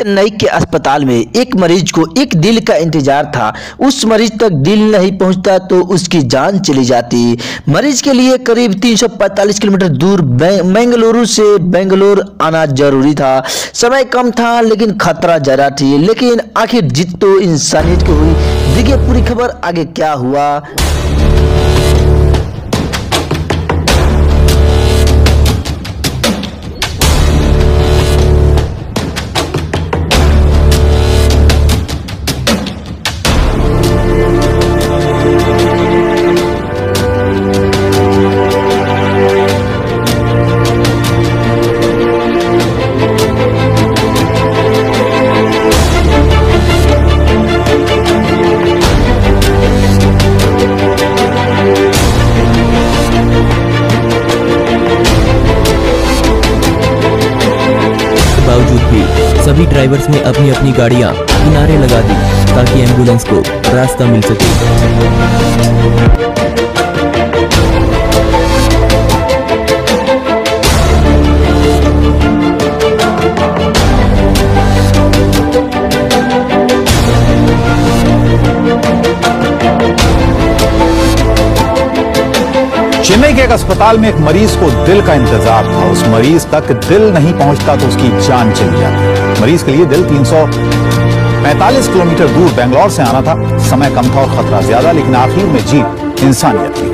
चेन्नई के अस्पताल में एक मरीज को एक दिल का इंतजार था, उस मरीज तक दिल नहीं पहुंचता तो उसकी जान चली जाती। मरीज के लिए करीब 345 किलोमीटर दूर बेंगलुरु से बेंगलोर आना जरूरी था। समय कम था लेकिन खतरा जरा थी, लेकिन आखिर जीत तो इंसानियत की हुई। देखिए पूरी खबर आगे क्या हुआ। सभी ड्राइवर्स ने अपनी अपनी गाड़ियां किनारे लगा दी ताकि एम्बुलेंस को रास्ता मिल सके। चेन्नई के एक अस्पताल में एक मरीज को दिल का इंतजार था, उस मरीज तक दिल नहीं पहुंचता तो उसकी जान चली जाती। मरीज के लिए दिल 345 किलोमीटर दूर बेंगलोर से आना था। समय कम था और खतरा ज्यादा, लेकिन आखिर में जीत इंसानियत की।